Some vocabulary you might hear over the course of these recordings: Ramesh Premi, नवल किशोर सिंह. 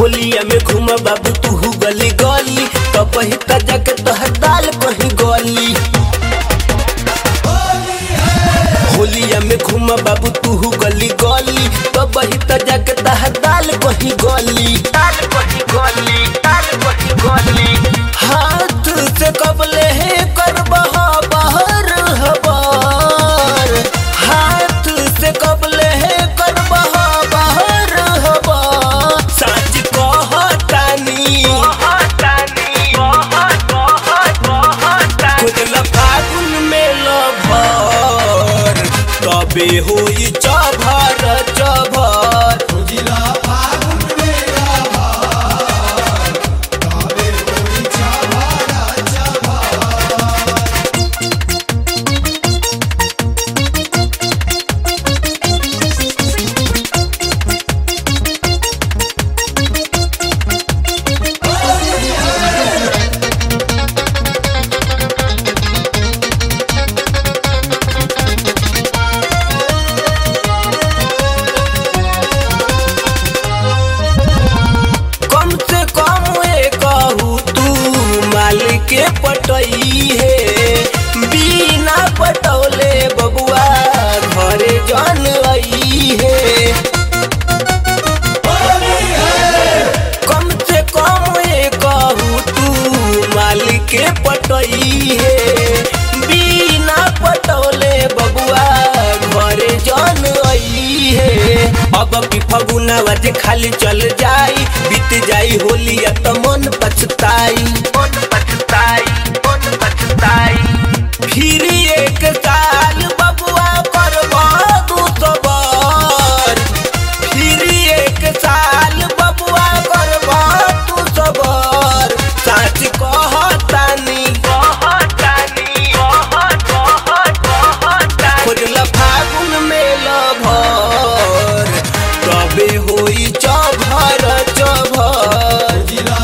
होलिया में घूमा बाबू तू हु गली गली तब ही तजा के तहर दाल कहीं गली। होलिया में घूमा बाबू तू हु गली गली तब ही तजा के तहर दाल कहीं गली। हाथ से कबले है कर बहा बाहर हबार। हाथ से कबले है कर बहा बाहर हबार। साँझ बे होई चभर चभर उजिला फागुन मेरा भार तबे होई चभर के पटई है बिना पटौले बबुआ घरे जान आई है। कम से कम एक तू मालिक के पटई है बिना पटौले बबुआ घरे जान आई है। अब की फगुना वाजे खाली चल जाई बीत जाई होलिया तो मन पछताई। फिर एक काल बबुआ कर दू सबर। फिर एक साल बबुआ कर दू सबर। साच कहतानी खोजला फागुन में लभर तबे होई चभर चभर जिला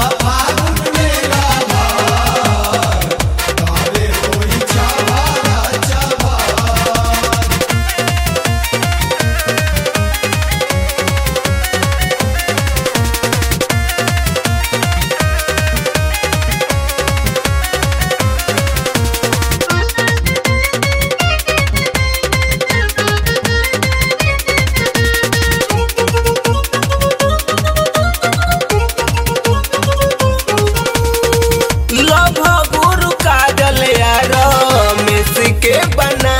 बना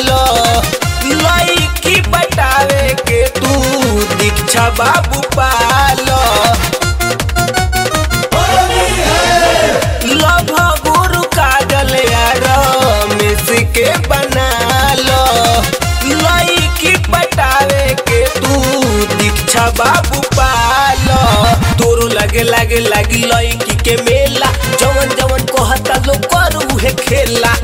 लो लईकी बटावे के तू दीक्षा बाबू पालो। लभ गुरु काजल रमेश के बना लो लईकी बटावे के तू दीक्षा बाबू पालो। तोरू लगे लगे लगी लईकी के मेला जवन जवन कहता लो करू है खेला।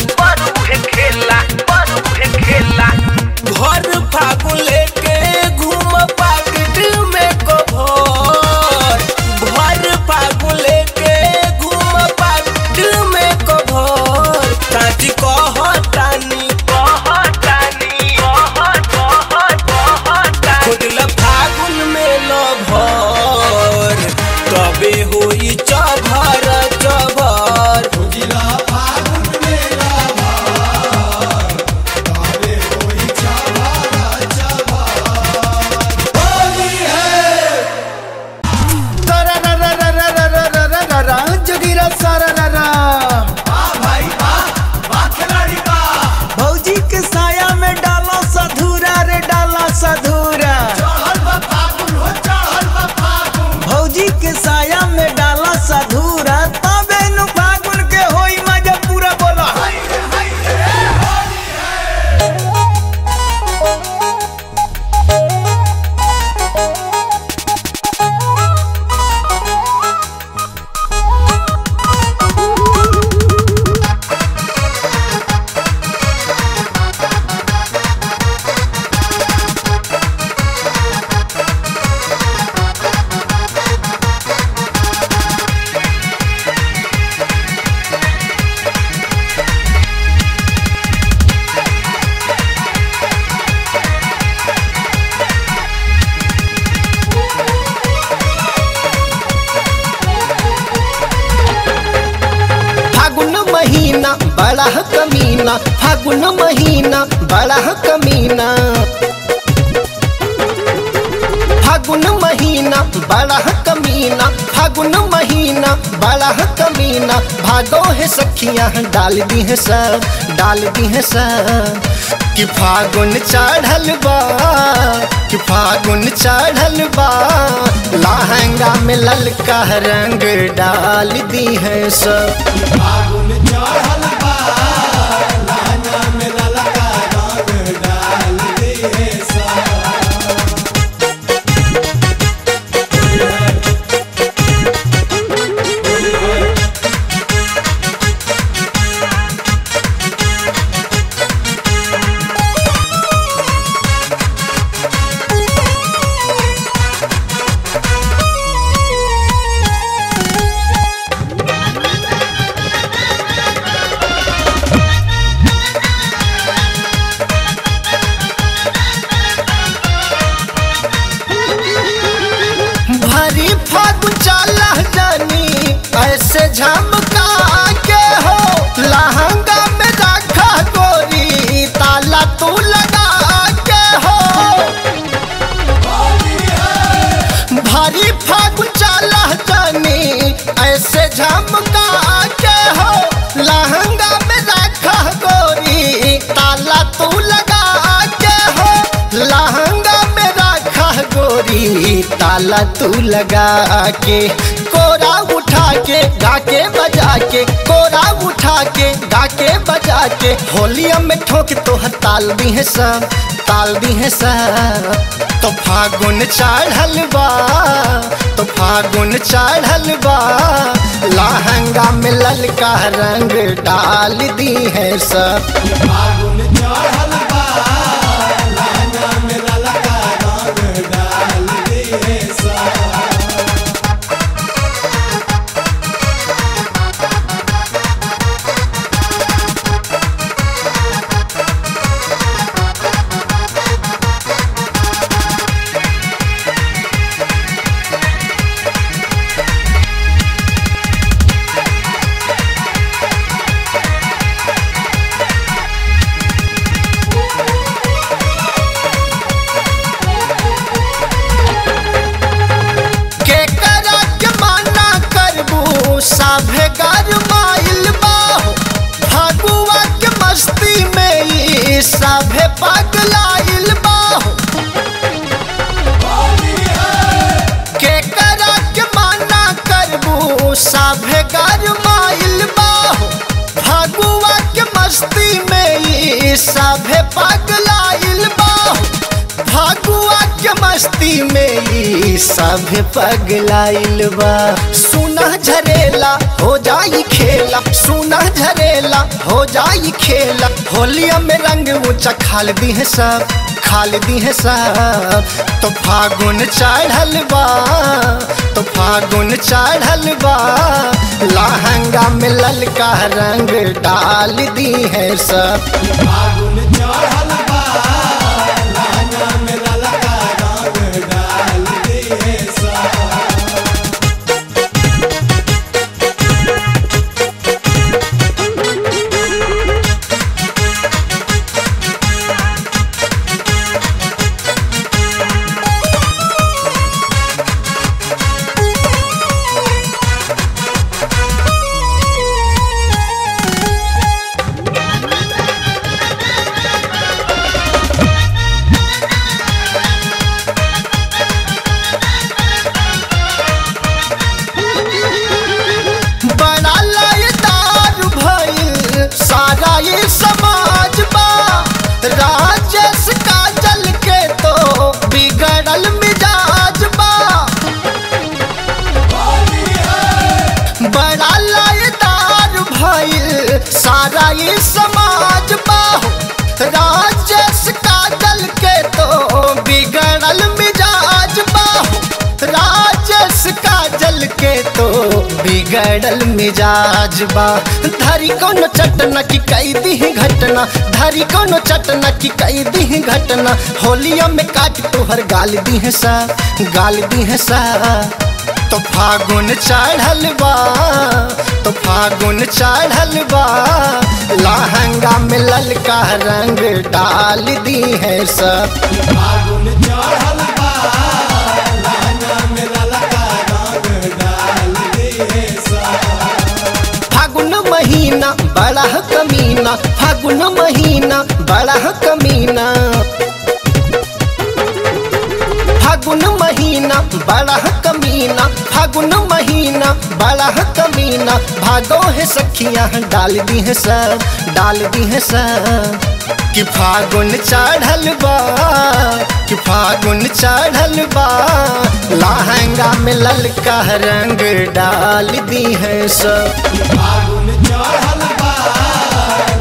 होई चभर चभर उजिला फागुन मेला। बड़ा कमीना, फागुन महीना बड़ा कमीना, फागुन महीना बड़ा कमीना। भागो है सखियां डाल दी है सब, डाल दी है सब कि फागुन चढ़ल बा, कि फागुन चढ़ल बा। लहंगा में ललका रंग डाल दी है सब, फागुन चढ़ल बा, लहंगा में ललका रंग डाल दी है सब। ऐसे झमका के हो लहंगा में रखा गोरी, ताला तू लगा के हो। भारी फागुन चला जानी ऐसे झमका के हो लहंगा में रखा गोरी, ताला तू लगा के हो। लहंगा में रखा गोरी, ताला तू लगा के। कोरा उठा के गाके बजा के, कोरा उठा के गाके बजा के। होलिया में ठोक तो ताल दी है सब, ताल दी है सब। तो फागुन चढ़ल बा, तो फागुन चढ़ल बा। लहंगा में ललका रंग डाल दी है सब, फागुन चढ़ल बा, लहंगा में ललका रंग डाल दी है सब। साभे पगलाइल बाहो के करा के माना करबू, साभे गरमाइल बाहो फगुआ के मस्ती में, साभे पगलाइल बाहो फगुआ के मस्ती में, साभे पगलाइल बा। सुना झरेला हो जाई खेला, सुना झरेला हो जाई खेला। होलिया में रंग ऊंचा खाल दी है सब, खाल दी है सब। तो फागुन चढ़ल बा, तो फागुन चढ़ल बा। लहंगा में ललका रंग डाल दी है सब, फागुन चढ़ल बा, लहंगा में ललका रंग डाल दी है सब। सारा ये समाज बाहो राजेश काजल के तो बिगड़ल मिजाज बाहो, राजेश काजल के तो बिगड़ल मिजाज बा। धरी कोनो चटना की कई दी घटना, धरी कोनो चटना की कई दी घटना। होलिया में काट तोहर गाल दी है सा, गाल दी है सा। तो फागुन चढ़ल बा, तो फागुन चढ़ल बा, लहंगा में ललका रंग डाल दी है सब। फागुन चढ़ल बा, लहंगा में ललका रंग डाल दी है सब। फागुन महीना बड़ा कमीना, फागुन महीना बड़ा कमीना, फागुन महीना बड़ा कमीना, फागुन महीना बड़ा कमीना, भागो है सखियाँ डाल दी है सब, डाल दी है सब। कि फागुन चढ़ल बा, कि फागुन चढ़ल बा, लहंगा में ललका रंग डाल दी है सब। फागुन चढ़ल बा,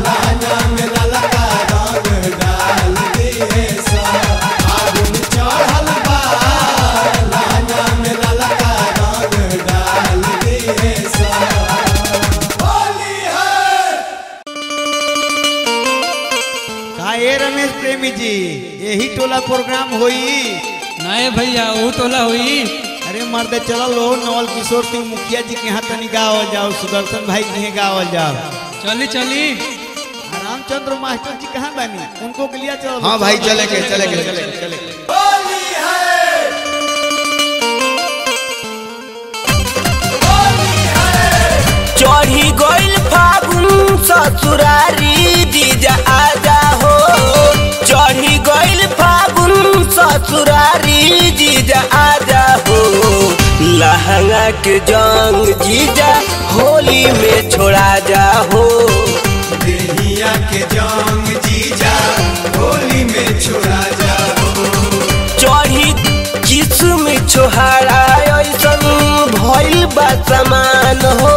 लहंगा में ललका रंग डाल दी है सब। रमेश प्रेमी जी यही टोला प्रोग्राम होई नए भैया वो टोला होई। अरे मर्द चल लो नवल किशोर सिंह मुखिया जी के यहाँ तनी गावल जाओ, सुदर्शन भाई के गावल जाओ। चली चली रामचंद्र मास्टर जी कहाँ बनी उनको के लिए चलो। हाँ भाई चले के चले के चले चले। चढ़ी गोइल फागुन ससुरारी जीजा आजा हो, चढ़ी गोइल फागुन ससुरारी जीजा आजा हो, लहंगा के जंग जीजा होली में छोड़ा जा हो, देहिया के जंग जीजा होली में छोड़ा जा हो। चढ़ी किस्म छोहरा ऐसन भइल बा समान हो,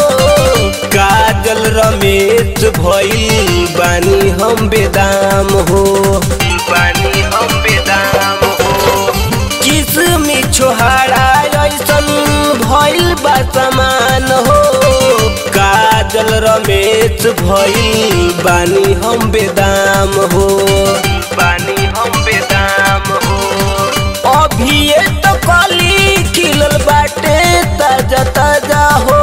काजल रमेश भइल बानी हम बेदाम हो, बानी हम बेदाम हो। किस्म छोहरा ऐसन भइल बा समान हो, काजल रमेश भइल बानी हम बेदाम हो, बानी हम बेदाम हो। अभी तो कली खिलल बाटे ताजा ताजा हो,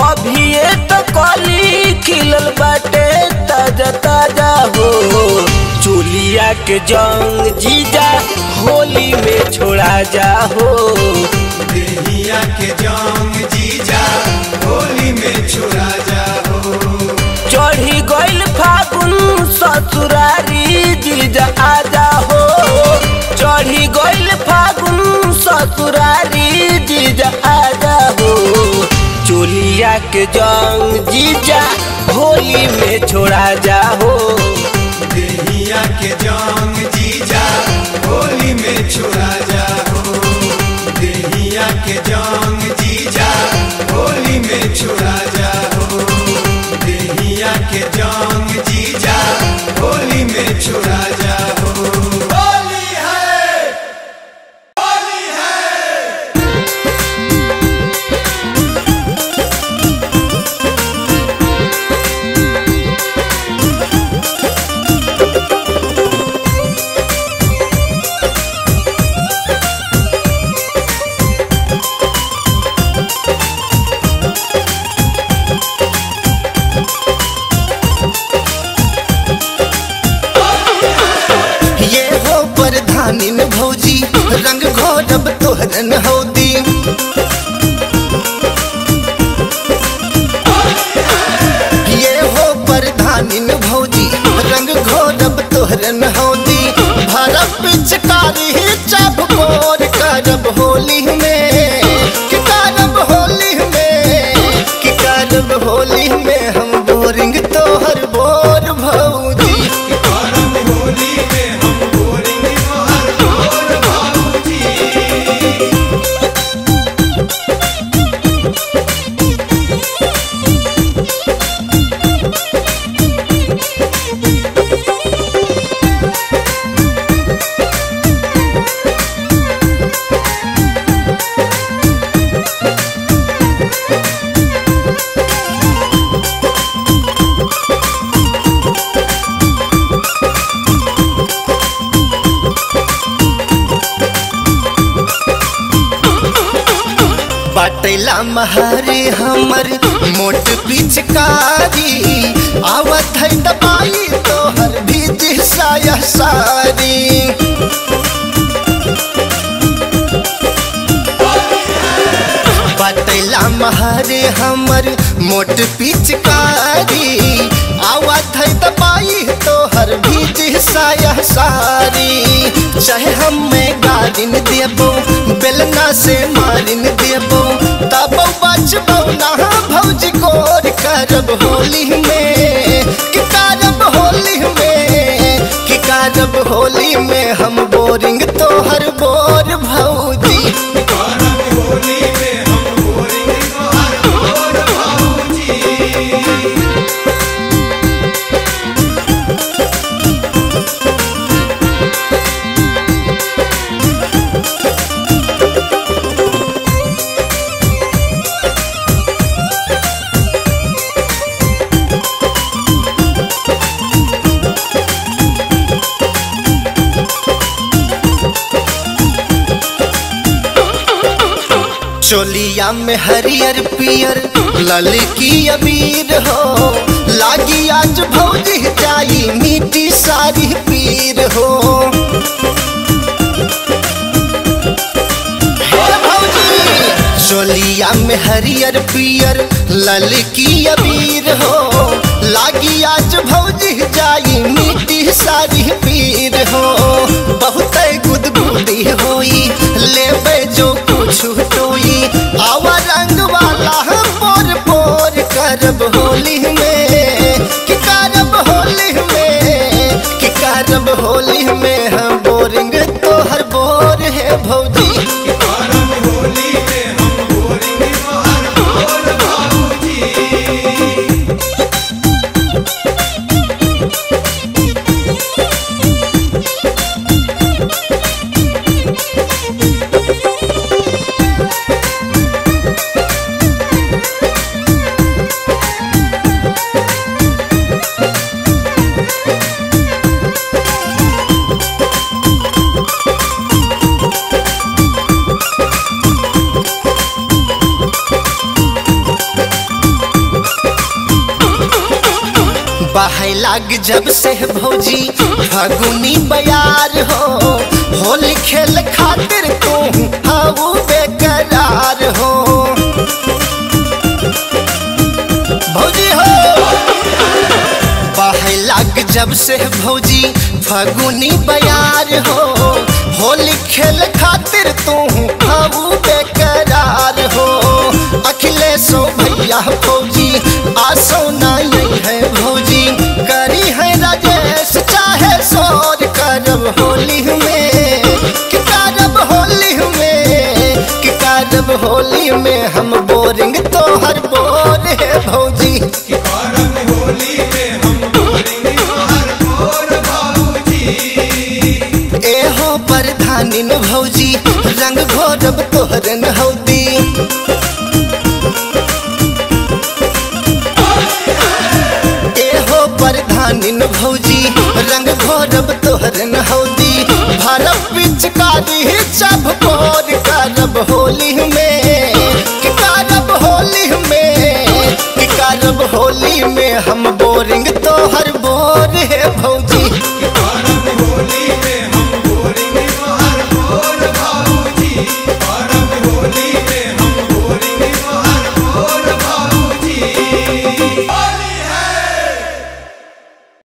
अभी तो कली खिलल बाटे ताजा ताजा हो, चुलिया के जंग जीजा होली में छोड़ा जा हो, देहिया के जंग जीजा होली में छोड़ा जा हो। चढ़ी गोइल फागुन ससुरारी जीजा आजा हो, चढ़ी गोइल फागुन ससुरारी जीजा आजा हो, चोलिया के जंग जीजा होली में छोड़ा जा हो, देहिया के जंग जीजा होली में छोड़ा जा हो, देहिया के जंग जीजा होली में छोड़ा जा हो, देहिया के जंग जीजा होली में छोड़ा जा हो। रंग घोरब तोहरन होदी, ये हो परधानिन भौजी, रंग घोरब तोहरन होदी, भरब पिचकारी चब मोर करब होली में, कि करब होली में, कि करब होली में, हम बोरिंग तोहर बोर भौजी, कि करब होली में हम बोरिंग तोहर बोर। राम हरे हमर मोट पिचकारी आवत है दबाई तो हर बीज साया सारी। बतैला हरे हमर मोट पिचकारी आवत है दबाई तो हर बीज साया सारी। चाहे हमें गालिन देबो बेलना से मारिन देबो तब बचबो ना भौज गोर करब होली में कि करब होली में कि करब होली में हम बोरिंग तोहर बोर भौजी। चोलिया में हरियर पियर ललकी अबीर हो लागी आज भौजी जाई मीठी सारी पीर हो। चोलिया में हरियर पियर ललकी अबीर हो लागी आज भौजी जाई मीठी सारी पीर हो। बहुत गुदगुदी होई लेबे जो कुछ करब होली में कि करब होली में कि करब होली में हम बोरिंग तोहर बोर है भौजी। बहे लाग जब से भौजी फगुनी बयार होली खेल खातिर तू हाउ बेकरार हो भौजी हो। बहे लाग जब से भौजी फगुनी बयार होली खेल खातिर तू हाउ बेकरार हो। अखिलेशो भैया भौजी आसो नहीं है भौजी करी है राजेश चाहे शोर करब होली में कि करब होली में कि करब होली में हम बोरिंग तोहर बोर है भौजी। ए हो परधानिन भौजी रंग घोरब तोहरन हौदी परधानिन भौजी रंग घोरब तोहरन हौदी भरब पिचकारी जब बोर करब होली में कि करब होली में कि करब होली में हम